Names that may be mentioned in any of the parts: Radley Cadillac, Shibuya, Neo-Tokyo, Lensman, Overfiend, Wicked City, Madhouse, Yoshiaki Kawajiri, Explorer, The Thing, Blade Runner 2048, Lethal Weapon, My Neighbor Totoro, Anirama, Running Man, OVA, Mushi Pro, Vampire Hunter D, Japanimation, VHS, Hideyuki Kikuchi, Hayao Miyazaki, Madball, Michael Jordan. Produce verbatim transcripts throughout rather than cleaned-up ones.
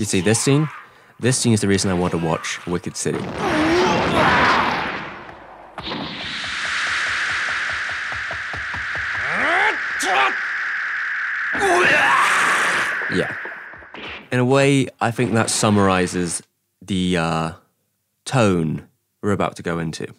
You see this scene? This scene is the reason I want to watch Wicked City. Yeah. In a way, I think that summarizes the uh, tone we're about to go into.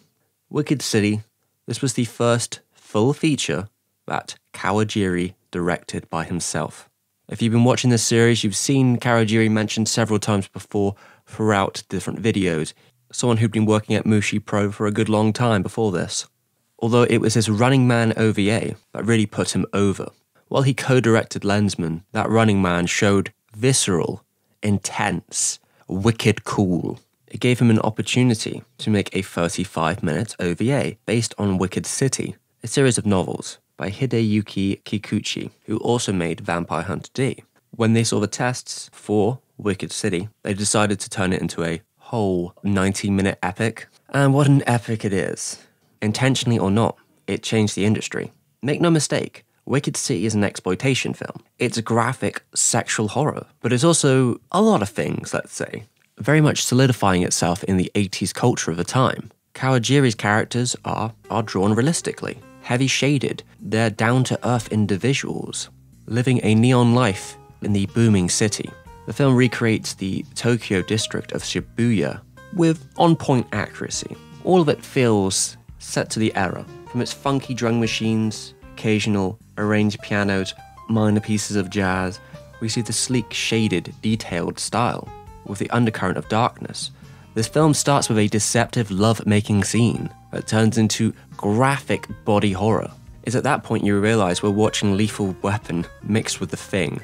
Wicked City, this was the first full feature that Kawajiri directed by himself. If you've been watching this series, you've seen Kawajiri mentioned several times before throughout different videos, someone who'd been working at Mushi Pro for a good long time before this. Although it was his Running Man O V A that really put him over. While he co-directed Lensman, that Running Man showed visceral, intense, wicked cool. It gave him an opportunity to make a thirty-five minute O V A based on Wicked City, a series of novels by Hideyuki Kikuchi, who also made Vampire Hunter D. When they saw the tests for Wicked City, they decided to turn it into a whole ninety minute epic. And what an epic it is. Intentionally or not, it changed the industry. Make no mistake, Wicked City is an exploitation film. It's graphic sexual horror, but it's also a lot of things, let's say, very much solidifying itself in the eighties culture of the time. Kawajiri's characters are, are drawn realistically, heavy shaded, they're down-to-earth individuals, living a neon life in the booming city. The film recreates the Tokyo district of Shibuya with on-point accuracy. All of it feels set to the era, from its funky drum machines, occasional arranged pianos, minor pieces of jazz. We see the sleek, shaded, detailed style with the undercurrent of darkness. This film starts with a deceptive love-making scene that turns into graphic body horror. It's at that point you realize we're watching Lethal Weapon mixed with The Thing.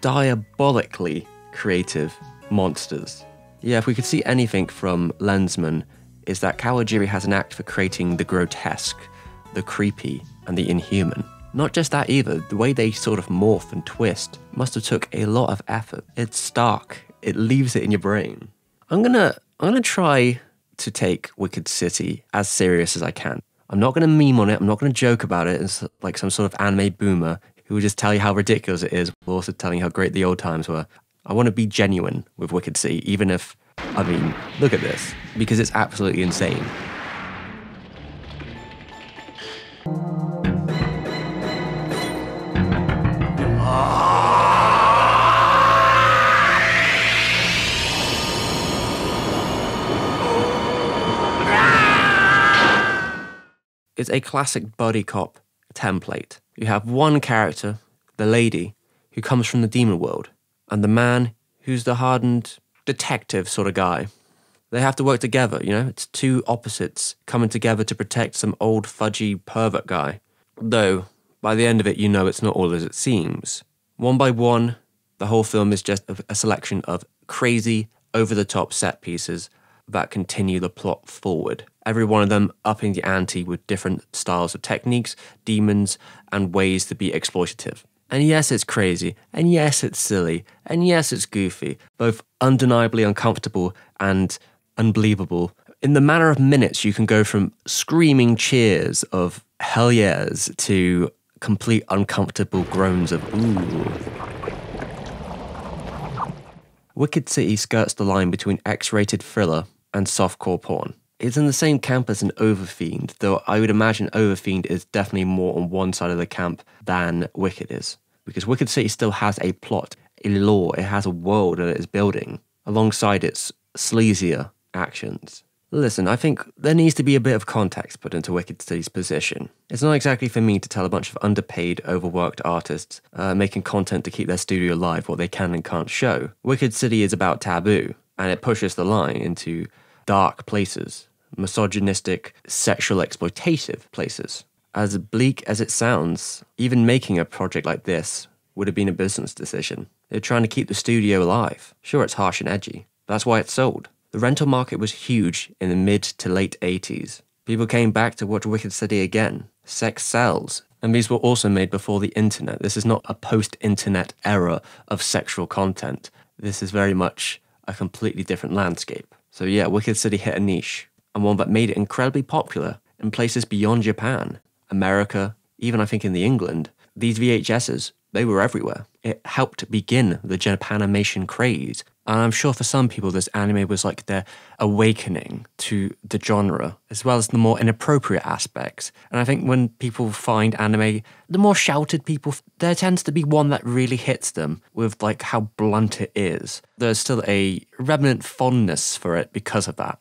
Diabolically creative monsters. Yeah, if we could see anything from Lensman, is that Kawajiri has an act for creating the grotesque, the creepy, and the inhuman. Not just that either, the way they sort of morph and twist must have took a lot of effort. It's stark, it leaves it in your brain. I'm gonna, I'm gonna try to take Wicked City as serious as I can. I'm not gonna meme on it, I'm not gonna joke about it as like some sort of anime boomer who will just tell you how ridiculous it is while also telling you how great the old times were. I wanna be genuine with Wicked City, even if, I mean, look at this, because it's absolutely insane. It's a classic buddy cop template. You have one character, the lady, who comes from the demon world, and the man who's the hardened detective sort of guy. They have to work together, you know? It's two opposites coming together to protect some old fudgy pervert guy. Though, by the end of it, you know it's not all as it seems. One by one, the whole film is just a selection of crazy, over-the-top set pieces that continue the plot forward. Every one of them upping the ante with different styles of techniques, demons, and ways to be exploitative. And yes, it's crazy, and yes, it's silly, and yes, it's goofy, both undeniably uncomfortable and unbelievable. In the matter of minutes, you can go from screaming cheers of hell yeahs to complete uncomfortable groans of ooh. Wicked City skirts the line between X rated thriller and softcore porn. It's in the same camp as an Overfiend, though I would imagine Overfiend is definitely more on one side of the camp than Wicked is. Because Wicked City still has a plot, a lore, it has a world that it is building, alongside its sleazier actions. Listen, I think there needs to be a bit of context put into Wicked City's position. It's not exactly for me to tell a bunch of underpaid, overworked artists uh, making content to keep their studio alive what they can and can't show. Wicked City is about taboo, and it pushes the line into dark places. Misogynistic, sexual exploitative places. As bleak as it sounds, even making a project like this would have been a business decision. They're trying to keep the studio alive. Sure, it's harsh and edgy, but that's why it's sold. The rental market was huge in the mid to late eighties. People came back to watch Wicked City again. Sex sells. And these were also made before the internet. This is not a post-internet era of sexual content. This is very much a completely different landscape. So yeah, Wicked City hit a niche, and one that made it incredibly popular in places beyond Japan, America, even I think in the England. These V H Ss, they were everywhere. It helped begin the Japanimation craze, And I'm sure for some people, this anime was like their awakening to the genre, as well as the more inappropriate aspects. And I think when people find anime, the more shouted people, there tends to be one that really hits them with like how blunt it is. There's still a remnant fondness for it because of that.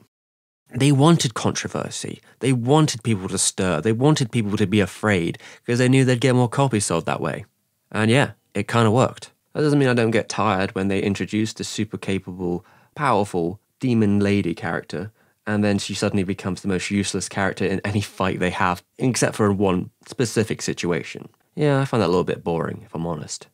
They wanted controversy. They wanted people to stir. They wanted people to be afraid because they knew they'd get more copies sold that way. And yeah, it kind of worked. That doesn't mean I don't get tired when they introduce the super capable, powerful demon lady character, and then she suddenly becomes the most useless character in any fight they have, except for in one specific situation. Yeah, I find that a little bit boring, if I'm honest.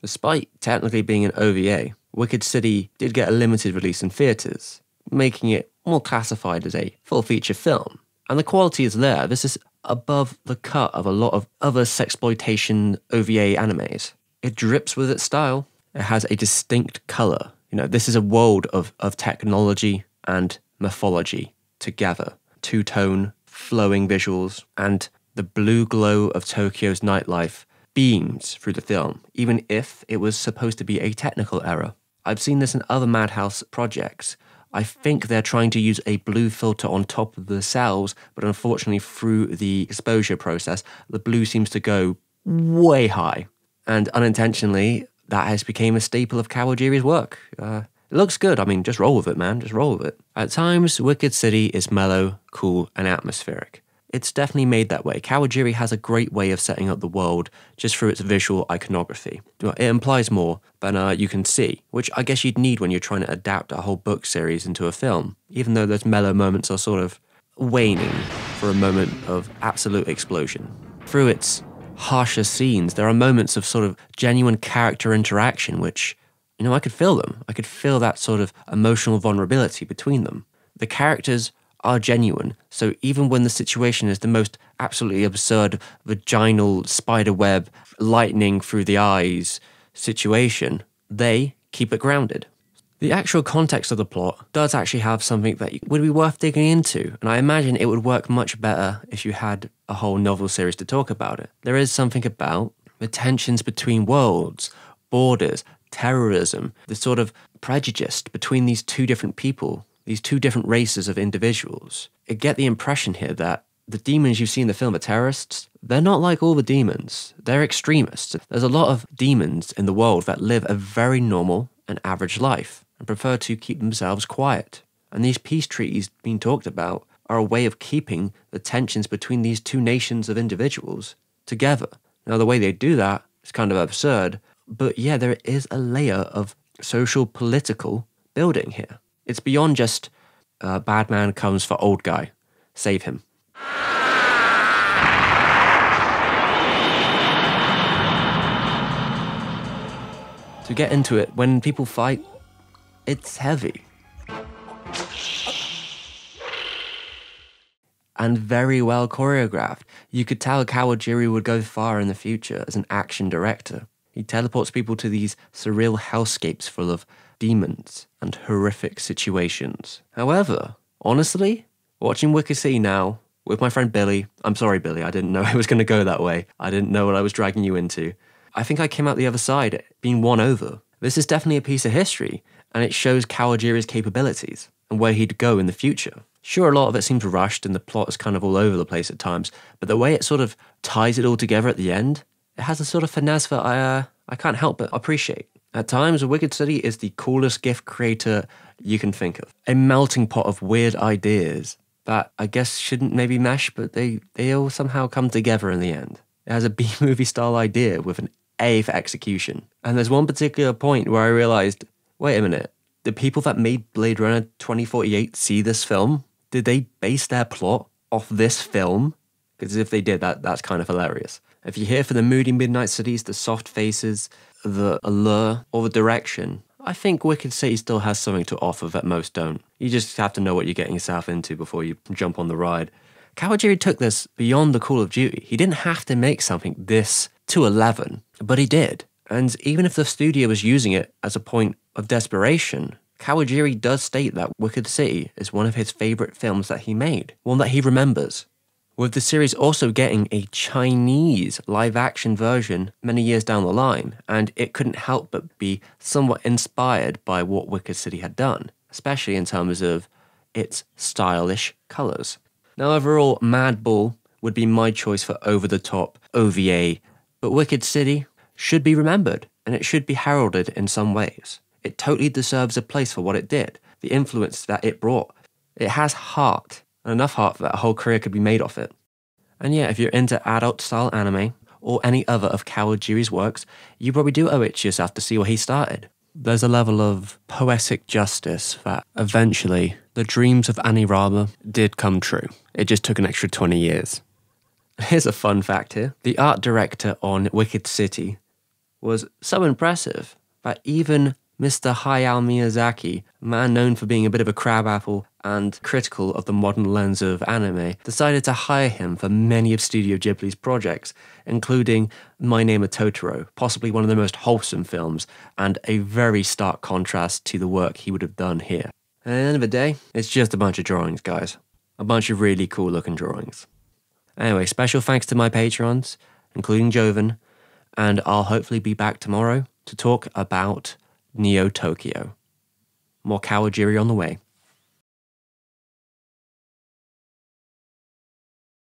Despite technically being an O V A, Wicked City did get a limited release in theatres, making it more classified as a full-feature film. And the quality is there. This is above the cut of a lot of other sexploitation O V A animes. It drips with its style. It has a distinct colour. You know, this is a world of, of technology and mythology together. Two-tone, flowing visuals, and the blue glow of Tokyo's nightlife beams through the film, even if it was supposed to be a technical error. I've seen this in other Madhouse projects. I think they're trying to use a blue filter on top of the cells, but unfortunately through the exposure process, the blue seems to go way high. And unintentionally, that has become a staple of Kawajiri's work. Uh, it looks good. I mean, just roll with it, man. Just roll with it. At times, Wicked City is mellow, cool, and atmospheric. It's definitely made that way. Kawajiri has a great way of setting up the world just through its visual iconography. It implies more than uh, you can see, which I guess you'd need when you're trying to adapt a whole book series into a film, even though those mellow moments are sort of waning for a moment of absolute explosion. Through its harsher scenes, there are moments of sort of genuine character interaction, which, you know, I could feel them. I could feel that sort of emotional vulnerability between them. The characters are genuine, so even when the situation is the most absolutely absurd vaginal spiderweb lightning through the eyes situation, they keep it grounded. The actual context of the plot does actually have something that would be worth digging into, and I imagine it would work much better if you had a whole novel series to talk about it. There is something about the tensions between worlds, borders, terrorism, the sort of prejudice between these two different people, these two different races of individuals. I get the impression here that the demons you see in the film are terrorists. They're not like all the demons. They're extremists. There's a lot of demons in the world that live a very normal and average life, and prefer to keep themselves quiet. And these peace treaties being talked about are a way of keeping the tensions between these two nations of individuals together. Now, the way they do that is kind of absurd, but yeah, there is a layer of social, political building here. It's beyond just uh, bad man comes for old guy, save him. To get into it, when people fight, it's heavy. And very well choreographed. You could tell Kawajiri would go far in the future as an action director. He teleports people to these surreal hellscapes full of demons and horrific situations. However, honestly, watching Wicked City now with my friend Billy, I'm sorry Billy, I didn't know it was going to go that way. I didn't know what I was dragging you into. I think I came out the other side being won over. This is definitely a piece of history, and it shows Kawajiri's capabilities and where he'd go in the future. Sure, a lot of it seems rushed and the plot is kind of all over the place at times, but the way it sort of ties it all together at the end, it has a sort of finesse that I, uh, I can't help but appreciate. At times, Wicked City is the coolest GIF creator you can think of. A melting pot of weird ideas that I guess shouldn't maybe mesh, but they, they all somehow come together in the end. It has a B-movie style idea with an A for execution. And there's one particular point where I realised, wait a minute, the people that made Blade Runner twenty forty-eight see this film? Did they base their plot off this film? Because if they did, that, that's kind of hilarious. If you're here for the moody midnight cities, the soft faces, the allure, or the direction, I think Wicked City still has something to offer that most don't. You just have to know what you're getting yourself into before you jump on the ride. Kawajiri took this beyond the call of duty. He didn't have to make something this to eleven, but he did. And even if the studio was using it as a point of desperation, Kawajiri does state that Wicked City is one of his favourite films that he made, one that he remembers. with the series also getting a Chinese live-action version many years down the line, and it couldn't help but be somewhat inspired by what Wicked City had done, especially in terms of its stylish colours. Now overall, Madball would be my choice for over-the-top O V A, but Wicked City should be remembered, and it should be heralded in some ways. It totally deserves a place for what it did, the influence that it brought. It has heart, and enough heart that a whole career could be made off it. And yeah, if you're into adult-style anime, or any other of Kawajiri's works, you probably do owe it to yourself to see where he started. There's a level of poetic justice that eventually the dreams of Anirama did come true. It just took an extra twenty years. Here's a fun fact here. The art director on Wicked City was so impressive that even Mister Hayao Miyazaki, a man known for being a bit of a crabapple and critical of the modern lens of anime, decided to hire him for many of Studio Ghibli's projects, including My Neighbor Totoro, possibly one of the most wholesome films, and a very stark contrast to the work he would have done here. At the end of the day, it's just a bunch of drawings, guys. A bunch of really cool looking drawings. Anyway, special thanks to my Patrons, including Joven, and I'll hopefully be back tomorrow to talk about Neo-Tokyo. More Kawajiri on the way.